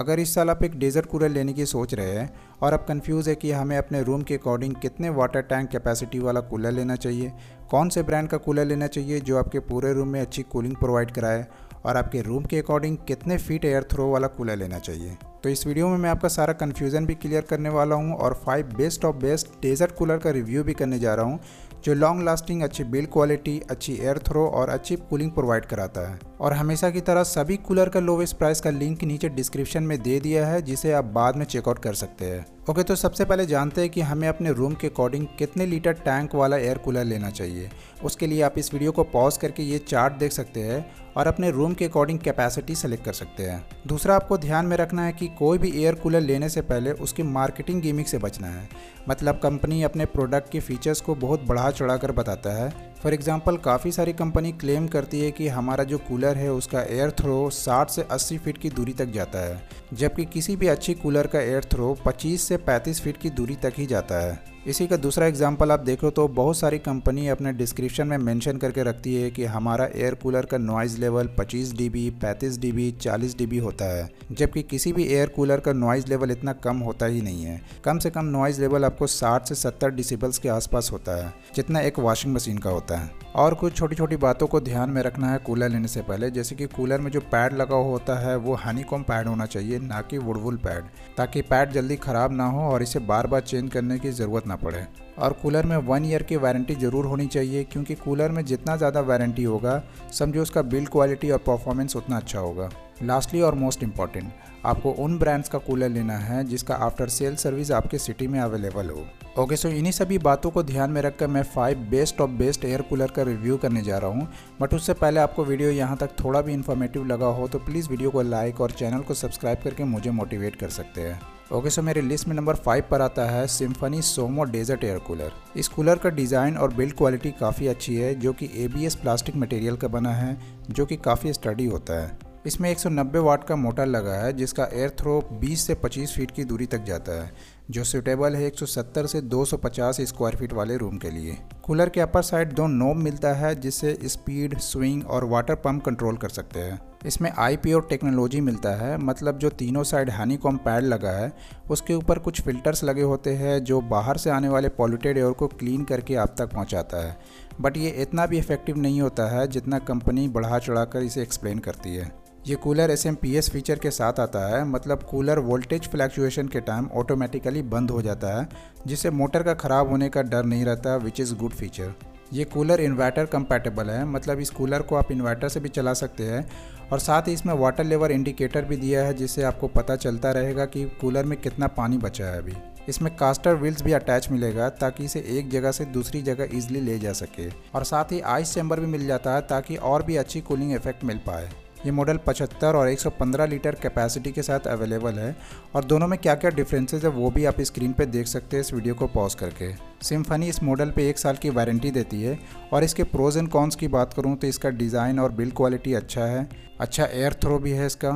अगर इस साल आप एक डेजर्ट कूलर लेने की सोच रहे हैं और आप कंफ्यूज है कि हमें अपने रूम के अकॉर्डिंग कितने वाटर टैंक कैपेसिटी वाला कूलर लेना चाहिए, कौन से ब्रांड का कूलर लेना चाहिए जो आपके पूरे रूम में अच्छी कूलिंग प्रोवाइड कराए और आपके रूम के अकॉर्डिंग कितने फीट एयर थ्रो वाला कूलर लेना चाहिए, तो इस वीडियो में मैं आपका सारा कन्फ्यूज़न भी क्लियर करने वाला हूँ और 5 best of best desert cooler का रिव्यू भी करने जा रहा हूँ जो लॉन्ग लास्टिंग, अच्छी बिल्ड क्वालिटी, अच्छी एयर थ्रो और अच्छी कूलिंग प्रोवाइड कराता है। और हमेशा की तरह सभी कूलर का लोवेस्ट प्राइस का लिंक नीचे डिस्क्रिप्शन में दे दिया है जिसे आप बाद में चेकआउट कर सकते हैं। ओके, तो सबसे पहले जानते हैं कि हमें अपने रूम के अकॉर्डिंग कितने लीटर टैंक वाला एयर कूलर लेना चाहिए। उसके लिए आप इस वीडियो को पॉज करके ये चार्ट देख सकते हैं और अपने रूम के अकॉर्डिंग कैपेसिटी सेलेक्ट कर सकते हैं। दूसरा, आपको ध्यान में रखना है कि कोई भी एयर कूलर लेने से पहले उसकी मार्केटिंग गिमिक से बचना है। मतलब कंपनी अपने प्रोडक्ट के फीचर्स को बहुत बढ़ा चढ़ा कर बताता है। फॉर एग्जांपल, काफ़ी सारी कंपनी क्लेम करती है कि हमारा जो कूलर है उसका एयर थ्रो 60 से 80 फीट की दूरी तक जाता है, जबकि किसी भी अच्छी कूलर का एयर थ्रो 25 से 35 फीट की दूरी तक ही जाता है। इसी का दूसरा एग्जांपल आप देखो तो बहुत सारी कंपनी अपने डिस्क्रिप्शन में मेंशन करके रखती है कि हमारा एयर कूलर का noise level 25 DB, 35 DB, 40 DB होता है, जबकि किसी भी एयर कूलर का नॉइज़ लेवल इतना कम होता ही नहीं है। कम से कम नॉइज़ लेवल आपको 60 से 70 डेसिबल्स के आसपास होता है, जितना एक वॉशिंग मशीन का होता है। और कुछ छोटी छोटी बातों को ध्यान में रखना है कूलर लेने से पहले, जैसे कि कूलर में जो पैड लगा होता है वो हनीकॉम्ब पैड होना चाहिए, ना कि वुडवुल पैड, ताकि पैड जल्दी ख़राब ना हो और इसे बार बार चेंज करने की ज़रूरत ना पड़े। और कूलर में 1 ईयर की वारंटी ज़रूर होनी चाहिए, क्योंकि कूलर में जितना ज़्यादा वारंटी होगा समझो उसका बिल्ड क्वालिटी और परफॉर्मेंस उतना अच्छा होगा। लास्टली और मोस्ट इम्पॉर्टेंट, आपको उन ब्रांड्स का कूलर लेना है जिसका आफ्टर सेल सर्विस आपके सिटी में अवेलेबल हो। ओके, सो इन्हीं सभी बातों को ध्यान में रखकर मैं 5 best of best air cooler का रिव्यू करने जा रहा हूं। बट उससे पहले आपको वीडियो यहां तक थोड़ा भी इन्फॉर्मेटिव लगा हो तो प्लीज़ वीडियो को लाइक और चैनल को सब्सक्राइब करके मुझे मोटिवेट कर सकते हैं। ओके, सो मेरे लिस्ट में नंबर 5 पर आता है Symphony Soho desert air cooler. इस कूलर का डिज़ाइन और बिल्ड क्वालिटी काफ़ी अच्छी है, जो कि ABS प्लास्टिक मटेरियल का बना है, जो कि काफ़ी स्टडी होता है। इसमें 190 वाट का मोटर लगा है जिसका एयर थ्रो 20 से 25 फीट की दूरी तक जाता है, जो सूटेबल है 170 से 250 स्क्वायर फीट वाले रूम के लिए। कूलर के अपर साइड 2 नॉब मिलता है जिससे स्पीड, स्विंग और वाटर पंप कंट्रोल कर सकते हैं। इसमें IPO टेक्नोलॉजी मिलता है, मतलब जो तीनों साइड हनीकॉम्ब पैड लगा है उसके ऊपर कुछ फिल्टर्स लगे होते हैं जो बाहर से आने वाले पॉल्यूटेड एयर को क्लीन करके आप तक पहुंचाता है। बट ये इतना भी इफेक्टिव नहीं होता है जितना कंपनी बढ़ा चढ़ा कर इसे एक्सप्लेन करती है। ये कूलर SMPS फीचर के साथ आता है, मतलब कूलर वोल्टेज फ्लैक्चुएशन के टाइम ऑटोमेटिकली बंद हो जाता है, जिससे मोटर का ख़राब होने का डर नहीं रहता, विच इज़ गुड फीचर। ये कूलर इन्वर्टर कंपैटिबल है, मतलब इस कूलर को आप इन्वर्टर से भी चला सकते हैं। और साथ ही इसमें वाटर लेवल इंडिकेटर भी दिया है जिससे आपको पता चलता रहेगा कि कूलर में कितना पानी बचा है अभी। इसमें कास्टर व्हील्स भी अटैच मिलेगा ताकि इसे एक जगह से दूसरी जगह ईजिली ले जा सके, और साथ ही आइस चैम्बर भी मिल जाता है ताकि और भी अच्छी कूलिंग इफेक्ट मिल पाए। ये मॉडल 75 और 115 लीटर कैपेसिटी के साथ अवेलेबल है, और दोनों में क्या क्या डिफरेंसेस है वो भी आप स्क्रीन पे देख सकते हैं इस वीडियो को पॉज करके। सिम्फनी इस मॉडल पे 1 साल की वारंटी देती है। और इसके प्रोज एंड कॉन्स की बात करूँ तो इसका डिज़ाइन और बिल्ड क्वालिटी अच्छा है, अच्छा एयर थ्रो भी है, इसका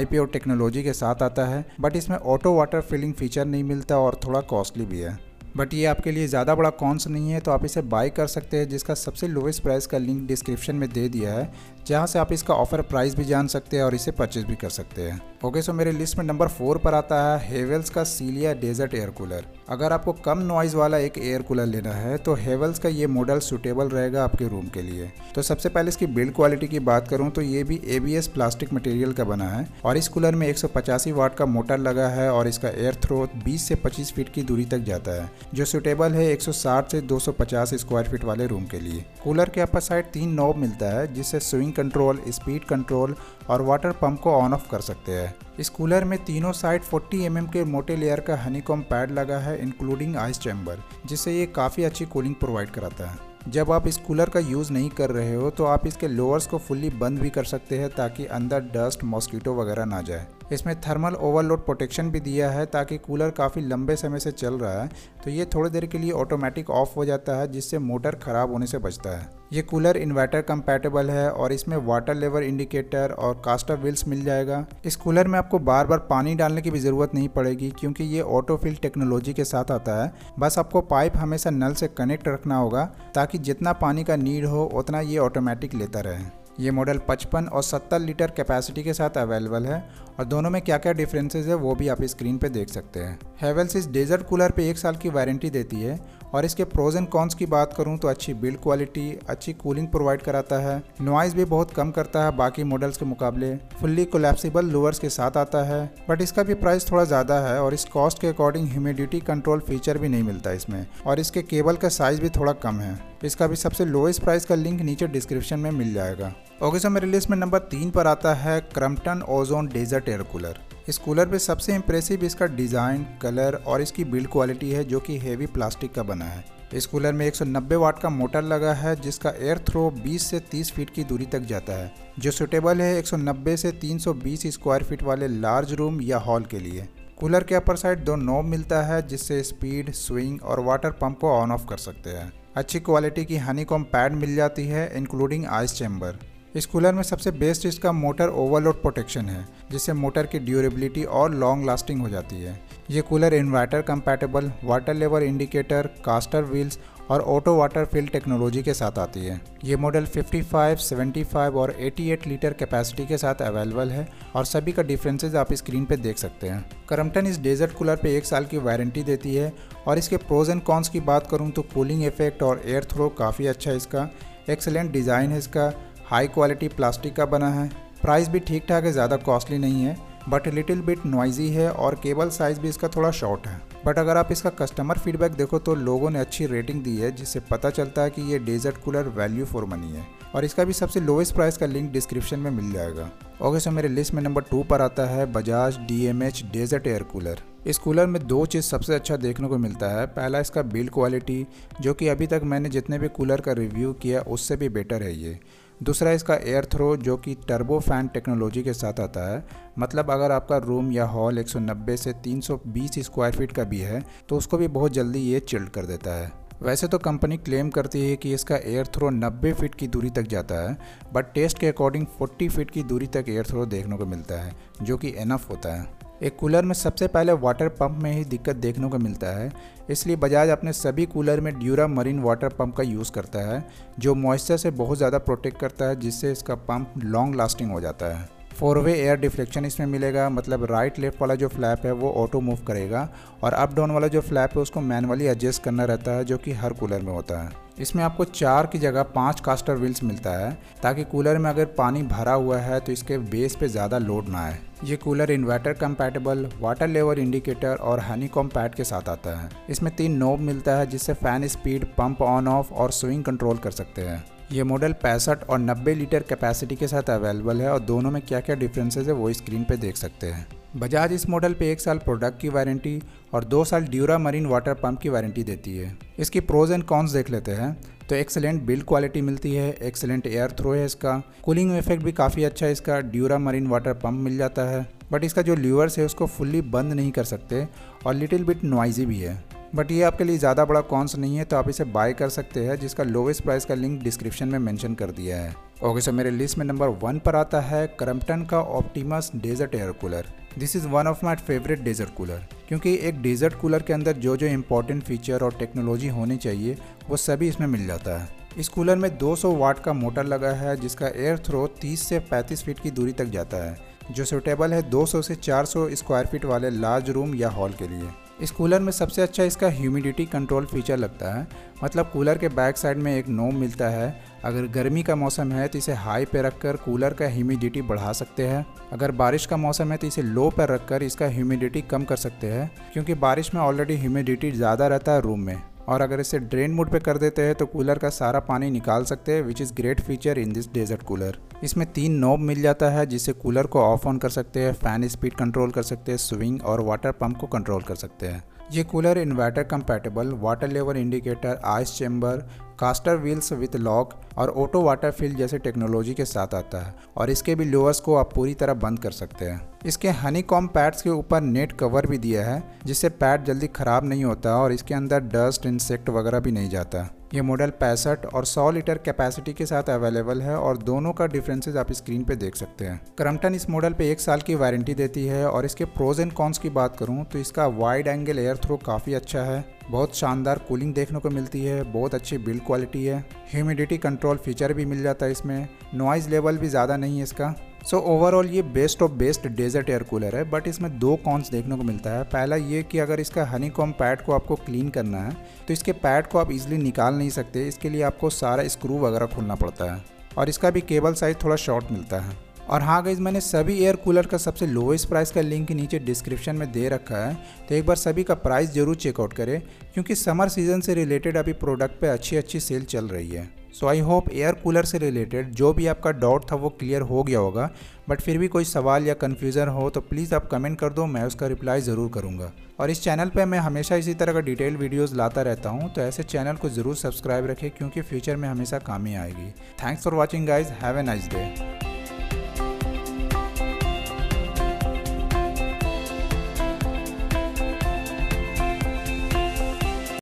IPO टेक्नोलॉजी के साथ आता है, बट इसमें ऑटो वाटर फिलिंग फीचर नहीं मिलता और थोड़ा कॉस्टली भी है। बट ये आपके लिए ज़्यादा बड़ा कॉन्स नहीं है, तो आप इसे बाई कर सकते हैं, जिसका सबसे लोवेस्ट प्राइस का लिंक डिस्क्रिप्शन में दे दिया है, जहाँ से आप इसका ऑफर प्राइस भी जान सकते हैं और इसे परचेज भी कर सकते हैं। ओके, सो मेरे लिस्ट में नंबर 4 पर आता है हेवेल्स का सीलिया डेजर्ट एयर कूलर। अगर आपको कम नॉइज़ वाला एक एयर कूलर लेना है तो हेवेल्स का ये मॉडल सूटेबल रहेगा आपके रूम के लिए। तो सबसे पहले इसकी बिल्ड क्वालिटी की बात करूँ तो ये भी ABS प्लास्टिक मटेरियल का बना है, और इस कूलर में 185 वाट का मोटर लगा है और इसका एयर थ्रो 20 से 25 फीट की दूरी तक जाता है, जो सूटेबल है 160 से 250 स्क्वायर फीट वाले रूम के लिए। कूलर के अपर साइड 3 नॉब मिलता है जिससे स्विंग कंट्रोल, स्पीड कंट्रोल और वाटर पंप को ऑन ऑफ कर सकते हैं। इस कूलर में तीनों साइड 40 mm के मोटे लेयर का हनीकॉम्ब पैड लगा है, इंक्लूडिंग आइस चैम्बर, जिससे ये काफ़ी अच्छी कूलिंग प्रोवाइड कराता है। जब आप इस कूलर का यूज़ नहीं कर रहे हो तो आप इसके लोअर्स को फुल्ली बंद भी कर सकते हैं ताकि अंदर डस्ट, मॉस्किटो वगैरह ना जाए। इसमें थर्मल ओवरलोड प्रोटेक्शन भी दिया है ताकि कूलर काफ़ी लंबे समय से चल रहा है तो ये थोड़ी देर के लिए ऑटोमेटिक ऑफ हो जाता है, जिससे मोटर ख़राब होने से बचता है। ये कूलर इन्वर्टर कंपैटिबल है और इसमें वाटर लेवल इंडिकेटर और कास्टर व्हील्स मिल जाएगा। इस कूलर में आपको बार बार पानी डालने की भी ज़रूरत नहीं पड़ेगी, क्योंकि ये ऑटो फिल टेक्नोलॉजी के साथ आता है। बस आपको पाइप हमेशा नल से कनेक्ट रखना होगा ताकि जितना पानी का नीड हो उतना ये ऑटोमेटिक लेता रहे। ये मॉडल 55 और 70 लीटर कैपेसिटी के साथ अवेलेबल है और दोनों में क्या क्या डिफरेंसेस है वो भी आप स्क्रीन पे देख सकते हैं। हैवेल्स इस डेजर्ट कूलर पे 1 साल की वारंटी देती है और इसके प्रोज एंड कॉन्स की बात करूं तो अच्छी बिल्ड क्वालिटी, अच्छी कूलिंग प्रोवाइड कराता है, नॉइज़ भी बहुत कम करता है बाकी मॉडल्स के मुकाबले, फुल्ली कोलैप्सिबल लूअर्स के साथ आता है, बट इसका भी प्राइस थोड़ा ज़्यादा है और इस कॉस्ट के अकॉर्डिंग ह्यूमिडिटी कंट्रोल फीचर भी नहीं मिलता इसमें और इसके केबल का साइज़ भी थोड़ा कम है। इसका भी सबसे लोएस्ट प्राइस का लिंक नीचे डिस्क्रिप्शन में मिल जाएगा। ओके सर, मेरी लिस्ट में नंबर 3 पर आता है Crompton Ozone desert air cooler. इस कूलर पे सबसे इम्प्रेसिव इसका डिज़ाइन, कलर और इसकी बिल्ड क्वालिटी है जो कि हेवी प्लास्टिक का बना है। इस कूलर में 190 वाट का मोटर लगा है जिसका एयर थ्रो 20 से 30 फीट की दूरी तक जाता है, जो सुटेबल है 190 से 320 स्क्वायर फीट वाले लार्ज रूम या हॉल के लिए। कूलर के अपर साइड 2 नॉब मिलता है जिससे स्पीड, स्विंग और वाटर पंप को ऑन ऑफ कर सकते हैं। अच्छी क्वालिटी की हनीकॉम पैड मिल जाती है इंक्लूडिंग आइस चैम्बर। इस कूलर में सबसे बेस्ट इसका मोटर ओवरलोड प्रोटेक्शन है जिससे मोटर की ड्यूरेबिलिटी और लॉन्ग लास्टिंग हो जाती है। ये cooler inverter compatible, water level indicator, castor wheels और ऑटो वाटर फिल टेक्नोलॉजी के साथ आती है। ये मॉडल 55, 75 और 88 लीटर कैपेसिटी के साथ अवेलेबल है और सभी का डिफरेंसेस आप स्क्रीन पे देख सकते हैं। क्रॉम्पटन इस डेजर्ट कूलर पे 1 साल की वारंटी देती है और इसके प्रोज एंड कॉन्स की बात करूँ तो कूलिंग इफेक्ट और एयर थ्रो काफ़ी अच्छा है इसका, एक्सेलेंट डिज़ाइन है इसका, हाई क्वालिटी प्लास्टिक का बना है, प्राइस भी ठीक ठाक है, ज़्यादा कॉस्टली नहीं है, बट लिटिल बिट नॉइजी है और केबल साइज़ भी इसका थोड़ा शॉर्ट है। बट अगर आप इसका कस्टमर फीडबैक देखो तो लोगों ने अच्छी रेटिंग दी है जिससे पता चलता है कि ये desert cooler value for money है और इसका भी सबसे लोएस्ट प्राइस का लिंक डिस्क्रिप्शन में मिल जाएगा। ओके सर, मेरे लिस्ट में नंबर 2 पर आता है Bajaj DMH desert air cooler. इस कूलर में 2 चीज़ सबसे अच्छा देखने को मिलता है। पहला इसका बिल्ड क्वालिटी जो कि अभी तक मैंने जितने भी कूलर का रिव्यू किया उससे भी बेटर है ये। दूसरा इसका एयर थ्रो जो कि टर्बो फैन टेक्नोलॉजी के साथ आता है, मतलब अगर आपका रूम या हॉल 190 से 320 स्क्वायर फीट का भी है तो उसको भी बहुत जल्दी ये चिल्ड कर देता है। वैसे तो कंपनी क्लेम करती है कि इसका एयर थ्रो 90 फीट की दूरी तक जाता है, बट टेस्ट के अकॉर्डिंग 40 फीट की दूरी तक एयर थ्रो देखने को मिलता है जो कि एनफ होता है। एक कूलर में सबसे पहले वाटर पंप में ही दिक्कत देखने को मिलता है, इसलिए बजाज अपने सभी कूलर में ड्यूरा मरीन वाटर पंप का यूज़ करता है जो मॉइस्चर से बहुत ज़्यादा प्रोटेक्ट करता है जिससे इसका पंप लॉन्ग लास्टिंग हो जाता है। 4-वे एयर डिफ्लेक्शन इसमें मिलेगा, मतलब राइट लेफ़्ट वाला जो फ्लैप है वो ऑटो मूव करेगा और अप डाउन वाला जो फ्लैप है उसको मैनुअली एडजस्ट करना रहता है जो कि हर कूलर में होता है। इसमें आपको 4 की जगह 5 कास्टर व्हील्स मिलता है ताकि कूलर में अगर पानी भरा हुआ है तो इसके बेस पे ज़्यादा लोड ना आए। ये cooler inverter compatible, water level indicator और हनीकॉम पैड के साथ आता है। इसमें 3 नॉब मिलता है जिससे fan speed, pump on off और स्विंग कंट्रोल कर सकते हैं। ये मॉडल 65 और 90 लीटर कैपेसिटी के साथ अवेलेबल है और दोनों में क्या क्या डिफरेंसेस है वो स्क्रीन पे देख सकते हैं। बजाज इस मॉडल पे 1 साल प्रोडक्ट की वारंटी और 2 साल ड्यूरा मरीन वाटर पंप की वारंटी देती है। इसकी प्रोज एंड कॉन्स देख लेते हैं तो एक्सेलेंट बिल्ड क्वालिटी मिलती है, एक्सेलेंट एयर थ्रो है इसका, कूलिंग इफेक्ट भी काफ़ी अच्छा है इसका, ड्यूरा मरीन वाटर पंप मिल जाता है, बट इसका जो ल्यूअर्स है उसको फुल्ली बंद नहीं कर सकते और लिटिल बिट नॉइजी भी है। बट ये आपके लिए ज़्यादा बड़ा कॉन्स नहीं है तो आप इसे बाय कर सकते हैं जिसका लोवेस्ट प्राइस का लिंक डिस्क्रिप्शन में मेंशन कर दिया है। ओके सर, मेरे लिस्ट में नंबर 1 पर आता है क्रॉम्पटन का Optimus desert air cooler. This is one of my favourite desert cooler क्योंकि एक डेजर्ट कूलर के अंदर जो जो इंपॉर्टेंट फीचर और टेक्नोलॉजी होनी चाहिए वो सभी इसमें मिल जाता है। इस कूलर में 200 वाट का मोटर लगा है जिसका एयर थ्रो 30 से 35 फीट की दूरी तक जाता है, जो सूटेबल है 200 से 400 स्क्वायर फीट वाले लार्ज रूम या हॉल के लिए। इस कूलर में सबसे अच्छा इसका ह्यूमिडिटी कंट्रोल फीचर लगता है, मतलब कूलर के बैक साइड में 1 नॉब मिलता है। अगर गर्मी का मौसम है तो इसे हाई पे रखकर कूलर का ह्यूमिडिटी बढ़ा सकते हैं, अगर बारिश का मौसम है तो इसे लो पर रखकर इसका ह्यूमिडिटी कम कर सकते हैं क्योंकि बारिश में ऑलरेडी ह्यूमिडिटी ज़्यादा रहता है रूम में, और अगर इसे ड्रेन मोड पे कर देते हैं तो कूलर का सारा पानी निकाल सकते हैं, which is great feature in this desert cooler. इसमें 3 नॉब मिल जाता है जिससे कूलर को ऑफ ऑन कर सकते हैं, फैन स्पीड कंट्रोल कर सकते हैं, स्विंग और वाटर पंप को कंट्रोल कर सकते हैं। ये cooler inverter compatible, water level indicator, ice chamber, castor wheels with lock और ऑटो वाटर फिल जैसे टेक्नोलॉजी के साथ आता है और इसके भी लोअर्स को आप पूरी तरह बंद कर सकते हैं। इसके हनीकॉम पैड्स के ऊपर नेट कवर भी दिया है जिससे पैड जल्दी ख़राब नहीं होता और इसके अंदर डस्ट, इंसेक्ट वगैरह भी नहीं जाता। ये मॉडल 65 और 100 लीटर कैपेसिटी के साथ अवेलेबल है और दोनों का डिफरेंसेस आप स्क्रीन पे देख सकते हैं। क्रम्पटन इस मॉडल पे 1 साल की वारंटी देती है और इसके प्रोज एंड कॉन्स की बात करूँ तो इसका वाइड एंगल एयर थ्रो काफ़ी अच्छा है, बहुत शानदार कूलिंग देखने को मिलती है, बहुत अच्छी बिल्ड क्वालिटी है, ह्यूमिडिटी कंट्रोल फीचर भी मिल जाता है इसमें, नॉइज़ लेवल भी ज़्यादा नहीं है इसका। सो ओवरऑल ये best of best desert air cooler है। बट इसमें 2 कॉन्स देखने को मिलता है। पहला ये कि अगर इसका हनीकॉम्ब पैड को आपको क्लीन करना है तो इसके पैड को आप इजीली निकाल नहीं सकते, इसके लिए आपको सारा स्क्रू वगैरह खोलना पड़ता है और इसका भी केबल साइज थोड़ा शॉर्ट मिलता है। और हाँ गाइस, मैंने सभी एयर कूलर का सबसे लोएस्ट प्राइस का लिंक नीचे डिस्क्रिप्शन में दे रखा है, तो एक बार सभी का प्राइस ज़रूर चेकआउट करें क्योंकि समर सीजन से रिलेटेड अभी प्रोडक्ट पे अच्छी सेल चल रही है। So I hope air cooler से रिलेटेड जो भी आपका डाउट था वो क्लियर हो गया होगा। बट फिर भी कोई सवाल या कन्फ्यूज़न हो तो प्लीज़ आप कमेंट कर दो, मैं उसका रिप्लाई ज़रूर करूँगा। और इस चैनल पे मैं हमेशा इसी तरह का डिटेल वीडियोस लाता रहता हूँ, तो ऐसे चैनल को ज़रूर सब्सक्राइब रखें क्योंकि फ्यूचर में हमेशा काम ही आएगी। Thanks for watching guys, have a nice day.